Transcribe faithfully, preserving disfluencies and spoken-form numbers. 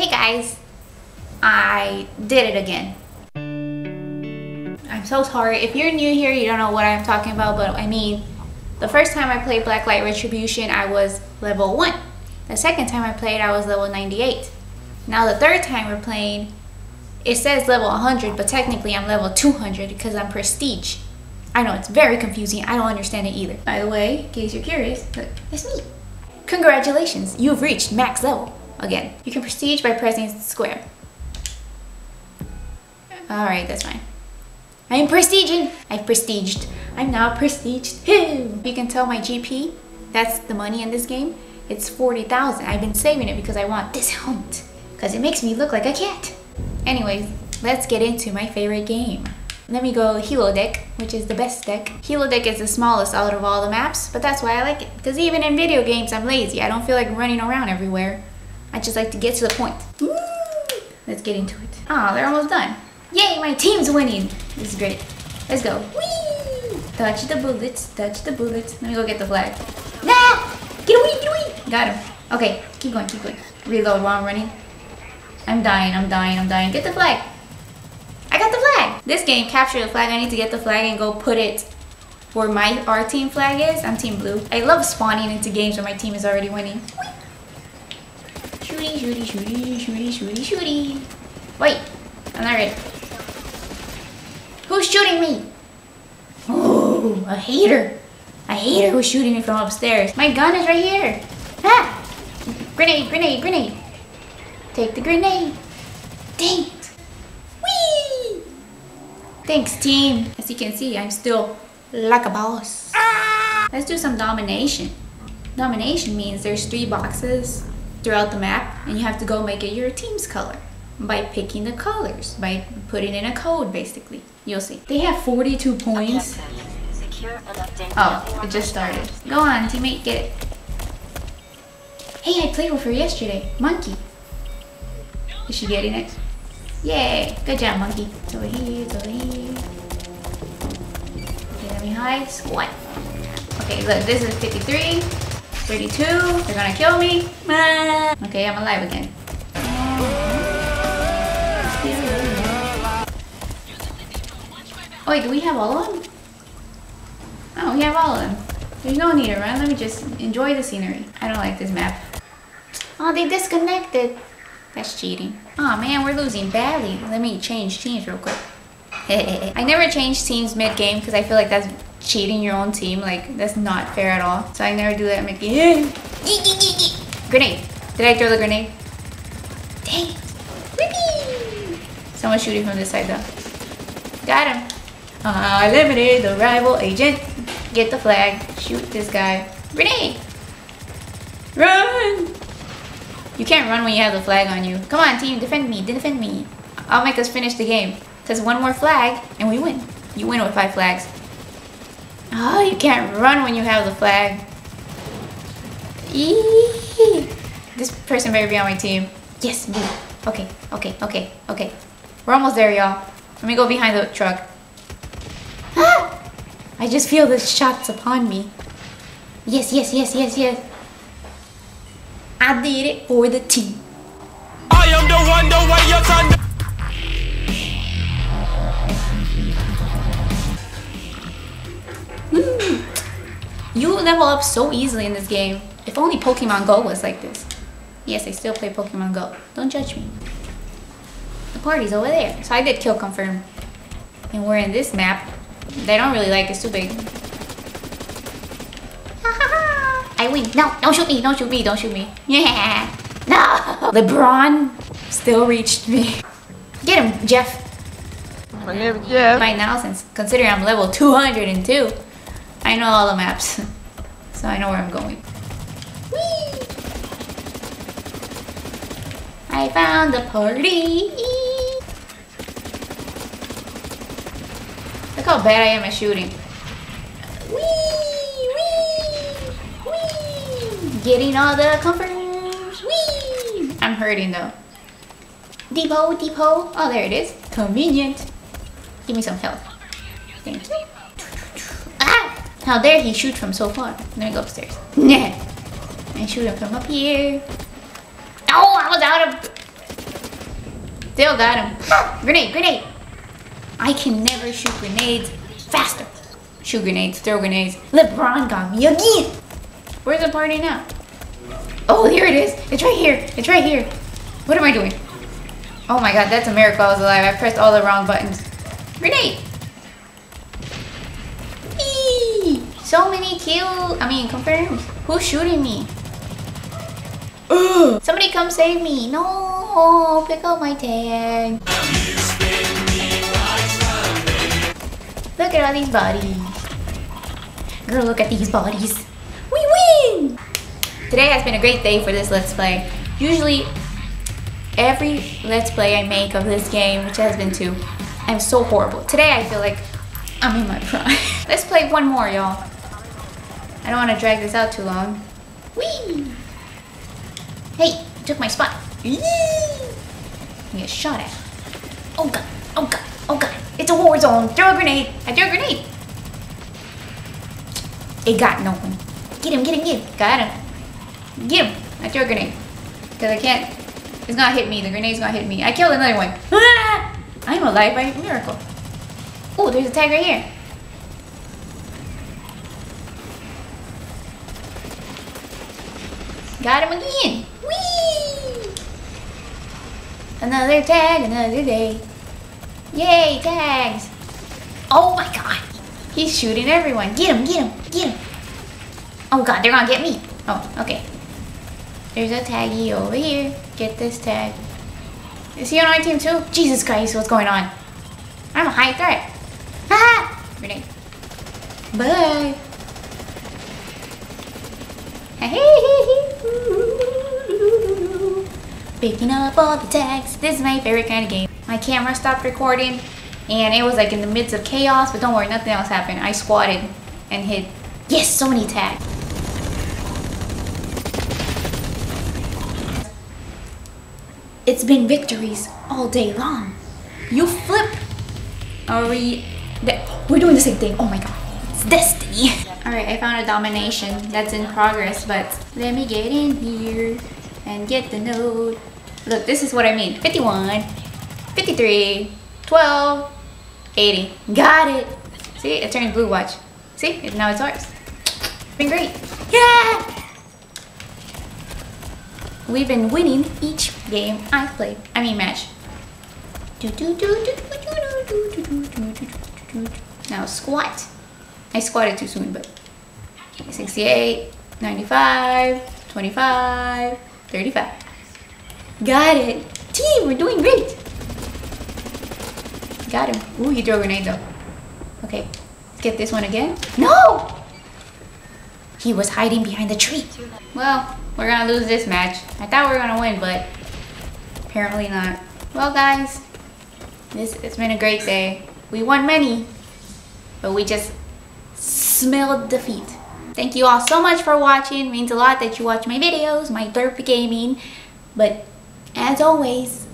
Hey guys, I did it again. I'm so sorry. If you're new here, you don't know what I'm talking about, but I mean, the first time I played Blacklight Retribution, I was level one. The second time I played, I was level ninety-eight. Now the third time we're playing, it says level one hundred, but technically I'm level two hundred because I'm prestige. I know, it's very confusing. I don't understand it either. By the way, in case you're curious, look, that's me. Congratulations, you've reached max level. Again, you can prestige by pressing square. Alright, that's fine. I'm prestiging! I've prestiged. I'm now prestiged. You can tell my G P, that's the money in this game, it's forty thousand. I've been saving it because I want discount, because it makes me look like a cat. Anyways, let's get into my favorite game. Let me go Helo Deck, which is the best deck. Helo Deck is the smallest out of all the maps, but that's why I like it. Because even in video games, I'm lazy. I don't feel like running around everywhere. I just like to get to the point. Woo! Let's get into it. Ah, oh, they're almost done. Yay, my team's winning. This is great. Let's go. Whee! Touch the bullets, touch the bullets. Let me go get the flag. Nah! Get away, get away! Got him. Okay, keep going, keep going. Reload while I'm running. I'm dying, I'm dying, I'm dying. Get the flag. I got the flag. This game, capture the flag. I need to get the flag and go put it where my our team flag is. I'm team blue. I love spawning into games where my team is already winning. Whee! Shooty, shooty, shooty, shooty, shooty, shooty. Wait, I'm not ready. Who's shooting me? Oh, a hater. A hater who's shooting me from upstairs. My gun is right here. Ah! Grenade, grenade, grenade. Take the grenade. Dang it. Whee! Thanks, team. As you can see, I'm still like a boss. Ah! Let's do some domination. Domination means there's three boxes throughout the map, and you have to go make it your team's color by picking the colors, by putting in a code. Basically, you'll see they have forty-two points. Oh, it just started. Go on, teammate, get it. Hey, I played with her yesterday. Monkey, is she getting it? Yay, good job, monkey. It's over here, it's over here. Okay, let me hide. Squat. Okay, look, this is fifty-three. thirty-two, they're gonna kill me. Ah. Okay, I'm alive again. Oh, wait, do we have all of them? Oh, we have all of them. There's no need to run. Let me just enjoy the scenery. I don't like this map. Oh, they disconnected. That's cheating. Oh man, we're losing badly. Let me change teams real quick. I never change teams mid-game because I feel like that's cheating your own team. Like, that's not fair at all. So I never do that. I'm like, yeah. Grenade. Did I throw the grenade? Dang it. Whoopee. Someone's shooting from this side though. Got him. I eliminated the rival agent. Get the flag. Shoot this guy. Grenade. Run. You can't run when you have the flag on you. Come on, team. Defend me. Defend me. I'll make us finish the game. Because one more flag and we win. You win with five flags. Oh, you can't run when you have the flag. Eee. This person better be on my team. Yes, me. Okay, okay, okay, okay. We're almost there, y'all. Let me go behind the truck. Ah! I just feel the shots upon me. Yes, yes, yes, yes, yes. I did it for the team. I am the one, the way you're trying to. You level up so easily in this game. If only Pokemon Go was like this. Yes, I still play Pokemon Go. Don't judge me. The party's over there. So I did kill confirm. And we're in this map. They don't really like it. It's too big. I win. No, don't shoot me. Don't shoot me. Don't shoot me. Yeah. No. LeBron still reached me. Get him, Jeff. My name is Jeff. Right now, since considering I'm level two hundred two. I know all the maps, so I know where I'm going. Whee! I found the party! Look how bad I am at shooting. Whee! Whee! Whee! Getting all the comforts! Whee! I'm hurting though. Depot, depot. Oh, there it is. Convenient. Give me some help. Thank you. How dare he shoot from so far? Let me go upstairs. Yeah. And shoot him from up here. Oh, I was out of Still got him. Ah, grenade, grenade. I can never shoot grenades faster. Shoot grenades, throw grenades. LeBron got me again. Where's the party now? Oh, here it is. It's right here. It's right here. What am I doing? Oh my god, that's a miracle I was alive. I pressed all the wrong buttons. Grenade. Eee, so many kills. I mean, confirmed. Who's shooting me? Ugh. Somebody come save me. No, pick up my tag. Look at all these bodies. Girl, look at these bodies. We win! Today has been a great day for this Let's Play. Usually, every Let's Play I make of this game, which has been two, I'm so horrible. Today, I feel like I'm in my prime. Let's play one more, y'all. I don't want to drag this out too long. Whee! Hey, you took my spot. Eee! You get shot at. Oh god, oh god, oh god. It's a war zone. Throw a grenade. I threw a grenade. It got no one. Get him, get him, get him. Got him. Get him. I threw a grenade. Because I can't. It's gonna hit me. The grenade's gonna hit me. I killed another one. Ah! I'm alive by a miracle. Oh, there's a tag right here. Got him again. Whee! Another tag, another day. Yay, tags. Oh my god. He's shooting everyone. Get him, get him, get him. Oh god, they're gonna get me. Oh, okay. There's a taggy over here. Get this tag. Is he on my team too? Jesus Christ, what's going on? I'm a high threat. Haha! Grenade. Bye. Picking up all the tags. This is my favorite kind of game. My camera stopped recording and it was like in the midst of chaos, but don't worry, nothing else happened. I squatted and hid. Yes, so many tags. It's been victories all day long. You flip. Are we... We're doing the same thing. Oh my god. It's destiny. Alright, I found a domination that's in progress, but let me get in here and get the node. Look, this is what I mean. fifty-one, fifty-three, twelve, eighty. Got it. See, it turns blue, watch. See, now it's ours. It's been great. Yeah! We've been winning each game I've played. I mean match. Now squat. I squatted too soon, but sixty-eight, ninety-five, twenty-five, thirty-five. Got it. Team, we're doing great. Got him. Ooh, he threw a grenade though. Okay, let's get this one again. No! He was hiding behind the tree. Well, we're gonna lose this match. I thought we were gonna win, but apparently not. Well guys, this it's been a great day. We won many, but we just smelled defeat. Thank you all so much for watching. It means a lot that you watch my videos, my derpy gaming. But as always,